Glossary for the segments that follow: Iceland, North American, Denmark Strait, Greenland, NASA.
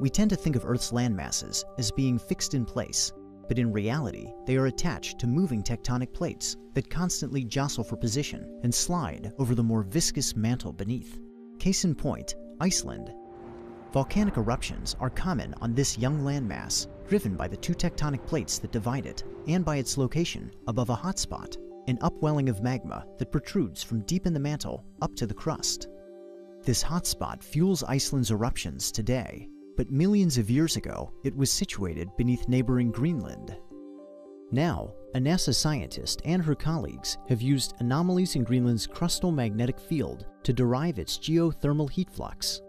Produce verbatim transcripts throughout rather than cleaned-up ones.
We tend to think of Earth's land masses as being fixed in place, but in reality, they are attached to moving tectonic plates that constantly jostle for position and slide over the more viscous mantle beneath. Case in point, Iceland. Volcanic eruptions are common on this young landmass, driven by the two tectonic plates that divide it and by its location above a hotspot, an upwelling of magma that protrudes from deep in the mantle up to the crust. This hotspot fuels Iceland's eruptions today, but millions of years ago it was situated beneath neighboring Greenland. Now, a NASA scientist and her colleagues have used anomalies in Greenland's crustal magnetic field to derive its geothermal heat flux.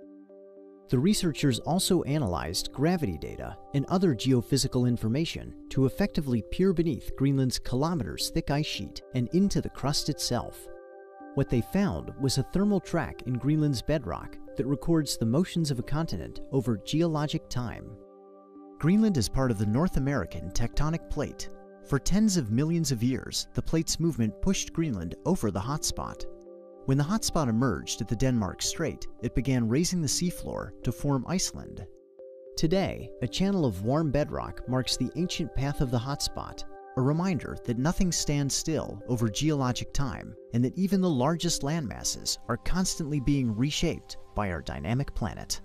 The researchers also analyzed gravity data and other geophysical information to effectively peer beneath Greenland's kilometers-thick ice sheet and into the crust itself. What they found was a thermal track in Greenland's bedrock that records the motions of a continent over geologic time. Greenland is part of the North American tectonic plate. For tens of millions of years, the plate's movement pushed Greenland over the hotspot. When the hotspot emerged at the Denmark Strait, it began raising the seafloor to form Iceland. Today, a channel of warm bedrock marks the ancient path of the hotspot, a reminder that nothing stands still over geologic time and that even the largest landmasses are constantly being reshaped by our dynamic planet.